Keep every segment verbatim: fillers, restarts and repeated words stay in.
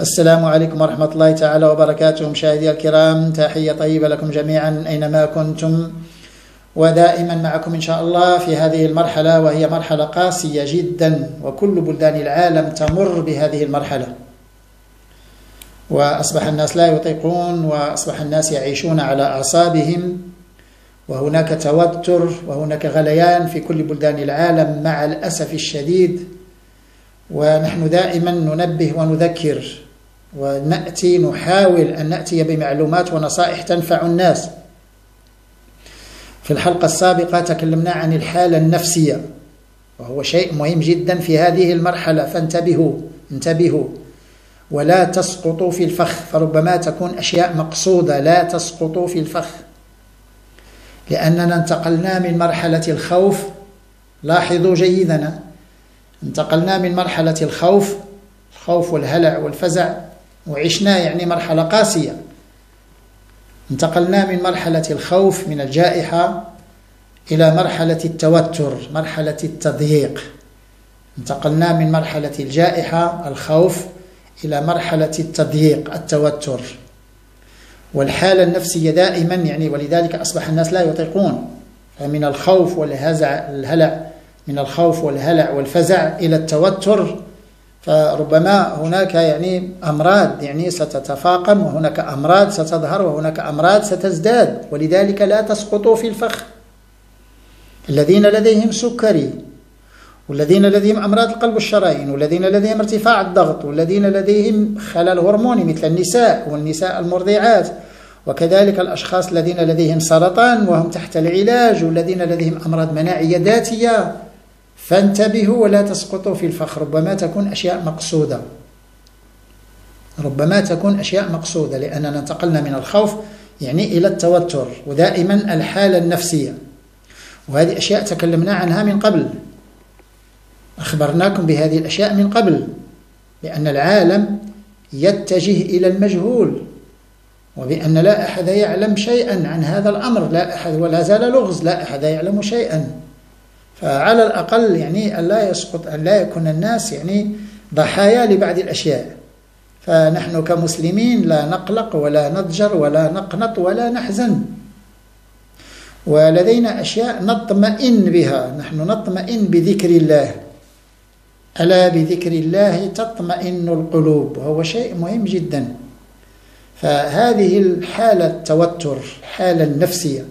السلام عليكم ورحمة الله تعالى وبركاته. مشاهدي الكرام، تحية طيبة لكم جميعا أينما كنتم، ودائما معكم إن شاء الله في هذه المرحلة، وهي مرحلة قاسية جدا، وكل بلدان العالم تمر بهذه المرحلة، وأصبح الناس لا يطيقون، وأصبح الناس يعيشون على أعصابهم، وهناك توتر، وهناك غليان في كل بلدان العالم مع الأسف الشديد. ونحن دائما ننبه ونذكر، ونأتي نحاول أن نأتي بمعلومات ونصائح تنفع الناس. في الحلقة السابقة تكلمنا عن الحالة النفسية، وهو شيء مهم جدا في هذه المرحلة، فانتبهوا انتبهوا ولا تسقطوا في الفخ، فربما تكون أشياء مقصودة. لا تسقطوا في الفخ، لأننا انتقلنا من مرحلة الخوف، لاحظوا جيدا، انتقلنا من مرحلة الخوف الخوف والهلع والفزع، وعشنا يعني مرحلة قاسية. انتقلنا من مرحلة الخوف من الجائحة إلى مرحلة التوتر، مرحلة التضييق. انتقلنا من مرحلة الجائحة الخوف إلى مرحلة التضييق التوتر. والحالة النفسية دائما يعني، ولذلك أصبح الناس لا يطيقون، فمن الخوف والهزع الهلع من الخوف والهلع والفزع إلى التوتر. فربما هناك يعني أمراض يعني ستتفاقم، وهناك أمراض ستظهر، وهناك أمراض ستزداد. ولذلك لا تسقطوا في الفخ. الذين لديهم سكري، والذين لديهم أمراض القلب والشرايين، والذين لديهم ارتفاع الضغط، والذين لديهم خلل هرموني مثل النساء والنساء المرضعات، وكذلك الأشخاص الذين لديهم سرطان وهم تحت العلاج، والذين لديهم أمراض مناعية ذاتية. فانتبهوا ولا تسقطوا في الفخ. ربما تكون أشياء مقصودة، ربما تكون أشياء مقصودة، لأننا انتقلنا من الخوف يعني إلى التوتر، ودائما الحالة النفسية. وهذه أشياء تكلمنا عنها من قبل، أخبرناكم بهذه الأشياء من قبل، بأن العالم يتجه إلى المجهول، وبأن لا أحد يعلم شيئا عن هذا الأمر، لا أحد، ولا زال لغز، لا أحد يعلم شيئا. فعلى الأقل يعني أن لا يسقط، أن لا يكون الناس يعني ضحايا لبعض الأشياء. فنحن كمسلمين لا نقلق ولا نضجر ولا نقنط ولا نحزن، ولدينا أشياء نطمئن بها. نحن نطمئن بذكر الله، ألا بذكر الله تطمئن القلوب، وهو شيء مهم جدا. فهذه الحالة التوتر، الحالة النفسية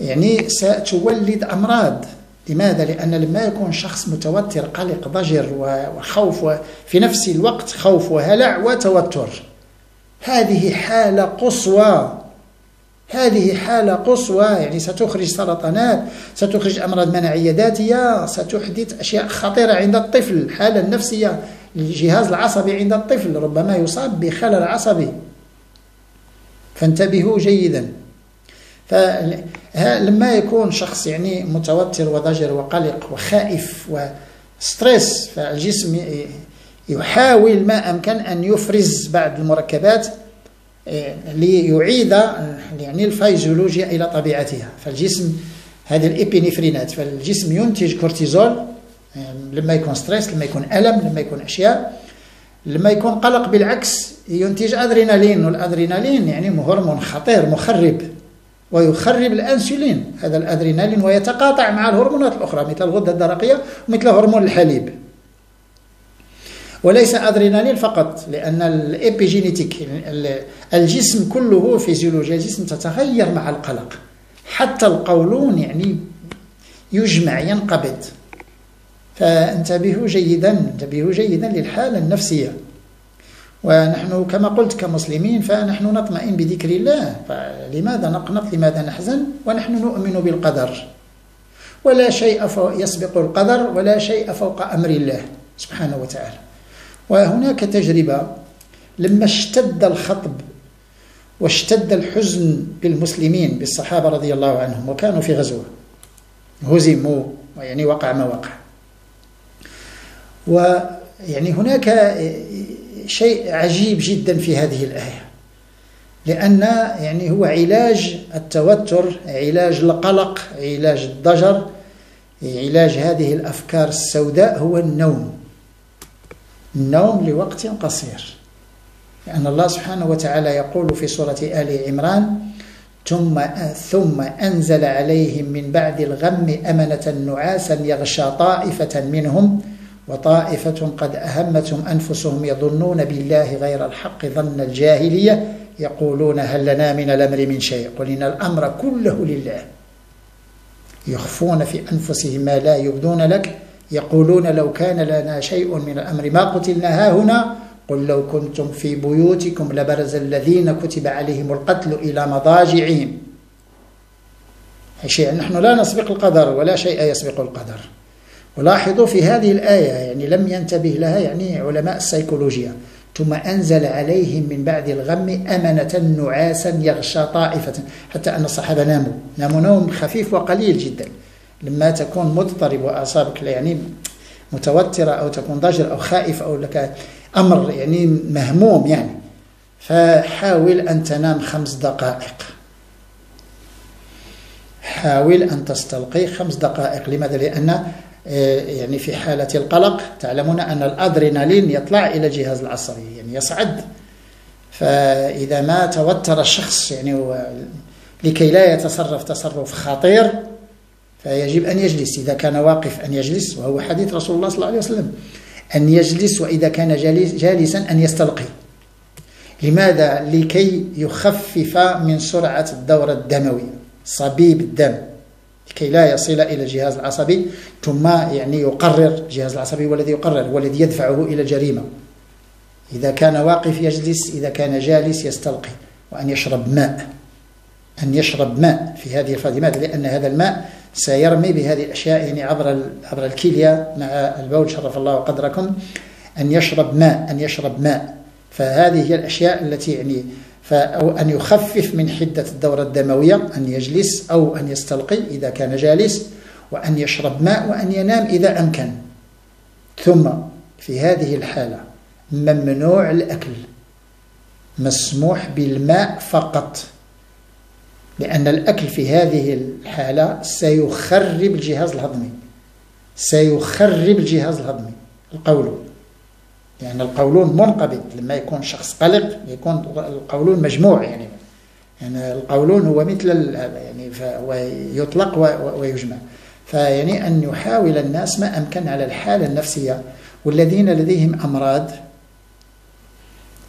يعني ستولد أمراض. لماذا؟ لأن لما يكون شخص متوتر قلق ضجر وخوف، وفي نفس الوقت خوف وهلع وتوتر، هذه حالة قصوى، هذه حالة قصوى يعني ستخرج سرطانات، ستخرج أمراض مناعية ذاتية، ستحدث أشياء خطيرة عند الطفل. الحالة النفسية، الجهاز العصبي عند الطفل ربما يصاب بخلل عصبي، فانتبهوا جيدا. فلما يكون شخص يعني متوتر وضجر وقلق وخائف وستريس، فالجسم يحاول ما أمكن أن يفرز بعض المركبات ليعيد يعني الفيزيولوجيا إلى طبيعتها. فالجسم هذه الإبينفرينات، فالجسم ينتج كورتيزول لما يكون ستريس، لما يكون ألم، لما يكون أشياء، لما يكون قلق بالعكس ينتج أدرينالين، والأدرينالين يعني هرمون خطير مخرب، ويخرب الأنسولين هذا الأدرينالين، ويتقاطع مع الهرمونات الأخرى مثل الغدة الدرقية ومثل هرمون الحليب. وليس أدرينالين فقط، لأن الإبيجينيتيك الجسم كله، فيزيولوجيا الجسم تتغير مع القلق، حتى القولون يعني يجمع ينقبض. فانتبهوا جيدا، انتبهوا جيدا للحالة النفسية. ونحن كما قلت كمسلمين فنحن نطمئن بذكر الله، فلماذا نقنط، لماذا نحزن؟ ونحن نؤمن بالقدر، ولا شيء يسبق القدر، ولا شيء فوق أمر الله سبحانه وتعالى. وهناك تجربة لما اشتد الخطب واشتد الحزن بالمسلمين، بالصحابة رضي الله عنهم، وكانوا في غزوة، هزموا ويعني وقع ما وقع. ويعني هناك شيء عجيب جدا في هذه الآية، لأن يعني هو علاج التوتر، علاج القلق، علاج الضجر، علاج هذه الأفكار السوداء هو النوم. النوم لوقت قصير، لأن الله سبحانه وتعالى يقول في سورة آل عمران: ثم ثم أنزل عليهم من بعد الغم أمنة نعاسا يغشى طائفة منهم وطائفة قد أهمتهم أنفسهم يظنون بالله غير الحق ظن الجاهلية يقولون هل لنا من الأمر من شيء قل إن الأمر كله لله يخفون في أنفسهم ما لا يبدون لك يقولون لو كان لنا شيء من الأمر ما قتلنا هاهنا قل لو كنتم في بيوتكم لبرز الذين كتب عليهم القتل إلى مضاجعهم. شيء نحن لا نسبق القدر ولا شيء يسبق القدر. ولاحظوا في هذه الآية يعني لم ينتبه لها يعني علماء السيكولوجيا: ثم أنزل عليهم من بعد الغم أمنة نعاسا يغشى طائفة، حتى أن الصحابة ناموا ناموا نوم خفيف وقليل جدا. لما تكون مضطرب وأعصابك يعني متوترة أو تكون ضجر أو خائف أو لك أمر يعني مهموم يعني، فحاول أن تنام خمس دقائق، حاول أن تستلقي خمس دقائق. لماذا؟ لأن يعني في حالة القلق تعلمون أن الأدرينالين يطلع إلى الجهاز العصبي يعني يصعد، فإذا ما توتر الشخص يعني لكي لا يتصرف تصرف خطير فيجب أن يجلس. إذا كان واقف أن يجلس، وهو حديث رسول الله صلى الله عليه وسلم أن يجلس، وإذا كان جالسا أن يستلقي. لماذا؟ لكي يخفف من سرعة الدورة الدموية، صبيب الدم، لكي لا يصل إلى الجهاز العصبي. ثم يعني يقرر الجهاز العصبي، والذي يقرر والذي يدفعه إلى الجريمة. إذا كان واقف يجلس، إذا كان جالس يستلقي. وأن يشرب ماء، أن يشرب ماء في هذه الفترة، لأن هذا الماء سيرمي بهذه الأشياء يعني عبر عبر الكلية مع البول، شرف الله قدركم. أن يشرب ماء، أن يشرب ماء، فهذه هي الأشياء التي يعني أو أن يخفف من حدة الدورة الدموية. أن يجلس أو أن يستلقي إذا كان جالس، وأن يشرب ماء، وأن ينام إذا أمكن. ثم في هذه الحالة ممنوع الأكل، مسموح بالماء فقط، لأن الأكل في هذه الحالة سيخرب الجهاز الهضمي، سيخرب الجهاز الهضمي القولون. يعني القولون منقبض لما يكون شخص قلق، يكون القولون مجموع يعني. يعني القولون هو مثل يعني يطلق ويجمع. فيعني أن يحاول الناس ما أمكن على الحالة النفسية. والذين لديهم أمراض،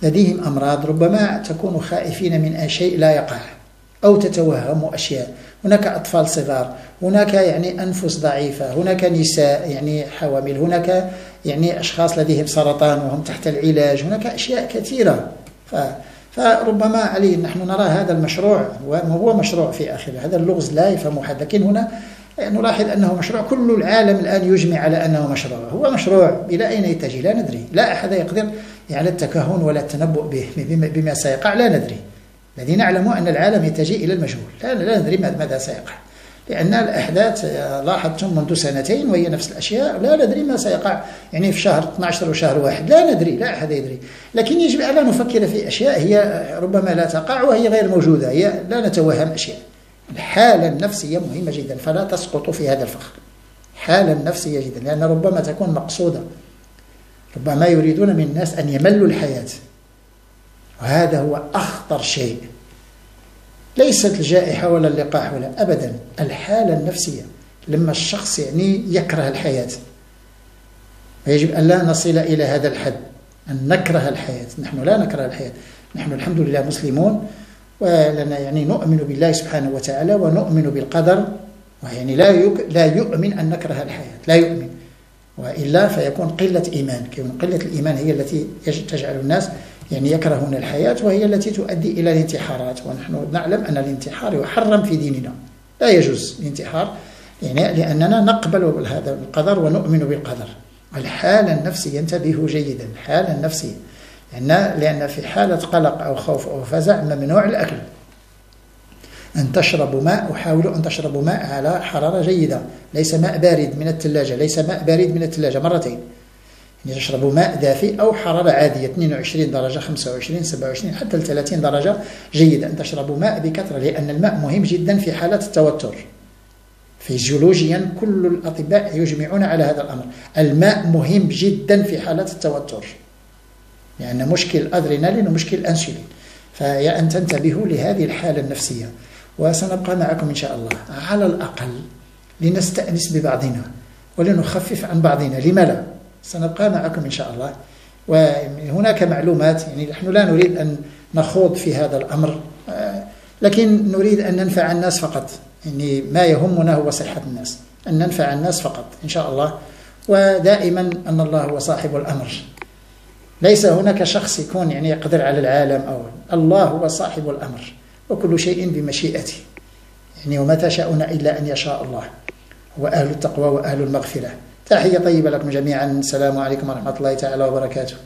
لديهم أمراض ربما تكون خائفين من شيء لا يقع، أو تتوهم أشياء. هناك أطفال صغار، هناك يعني أنفس ضعيفة، هناك نساء يعني حوامل، هناك يعني أشخاص لديهم سرطان وهم تحت العلاج، هناك أشياء كثيرة. ف... فربما عليه نحن نرى هذا المشروع، وهو مشروع في آخره، هذا اللغز لا يفهم أحد، لكن هنا نلاحظ أنه مشروع. كل العالم الآن يجمع على أنه مشروع، هو مشروع إلى أين يتجه لا ندري، لا أحد يقدر على التكهن ولا التنبؤ به بما سيقع، لا ندري. الذي نعلم أن العالم يتجه إلى المجهول، لا, لا ندري ماذا سيقع، لأن الأحداث لاحظتم منذ سنتين وهي نفس الأشياء، لا ندري ما سيقع يعني في شهر اثني عشر وشهر واحد، لا ندري، لا أحد يدري. لكن يجب أن لا نفكر في أشياء هي ربما لا تقع وهي غير موجودة، هي لا نتوهم أشياء. الحالة النفسية مهمة جدا، فلا تسقط في هذا الفخ. حالة نفسية جدا، لأن ربما تكون مقصودة، ربما يريدون من الناس أن يملوا الحياة، وهذا هو أخطر شيء. ليست الجائحة ولا اللقاح ولا أبدا، الحالة النفسية لما الشخص يعني يكره الحياة. ويجب أن لا نصل إلى هذا الحد أن نكره الحياة. نحن لا نكره الحياة، نحن الحمد لله مسلمون، ولنا يعني نؤمن بالله سبحانه وتعالى ونؤمن بالقدر، ويعني لا لا يؤمن أن نكره الحياة، لا يؤمن، وإلا فيكون قلة إيمان. كون قلة الإيمان هي التي تجعل الناس يعني يكرهون الحياة، وهي التي تؤدي إلى الانتحارات. ونحن نعلم أن الانتحار يحرم في ديننا، لا يجوز الانتحار، يعني لأننا نقبل هذا القدر ونؤمن بالقدر. الحالة النفسية انتبهوا جيدا، الحالة النفسية، لأن لأن في حالة قلق أو خوف أو فزع ممنوع الأكل. أن تشربوا ماء، وحاولوا أن تشربوا ماء على حرارة جيدة، ليس ماء بارد من الثلاجة، ليس ماء بارد من الثلاجة مرتين. يعني تشربوا ماء دافئ أو حرارة عادية، اثنين وعشرين درجة، خمسة وعشرين، سبعة وعشرين، حتى ثلاثين درجة جيدة. أن تشربوا ماء بكثرة، لأن الماء مهم جدا في حالة التوتر. فيزيولوجيا كل الأطباء يجمعون على هذا الأمر، الماء مهم جدا في حالة التوتر. يعني مشكل أدرينالين ومشكل أنسولين، فيا أن تنتبهوا لهذه الحالة النفسية. وسنبقى معكم إن شاء الله على الأقل لنستأنس ببعضنا ولنخفف عن بعضنا، لما لا؟ سنبقى معكم إن شاء الله. وهناك معلومات، يعني نحن لا نريد أن نخوض في هذا الأمر، لكن نريد أن ننفع الناس فقط، يعني ما يهمنا هو صحة الناس، أن ننفع الناس فقط إن شاء الله. ودائما أن الله هو صاحب الأمر، ليس هناك شخص يكون يعني يقدر على العالم، أو الله هو صاحب الأمر وكل شيء بمشيئته، يعني وما تشاءون إلا أن يشاء الله، هو أهل التقوى وأهل المغفرة. تحية طيبة لكم جميعا، السلام عليكم ورحمة الله تعالى وبركاته.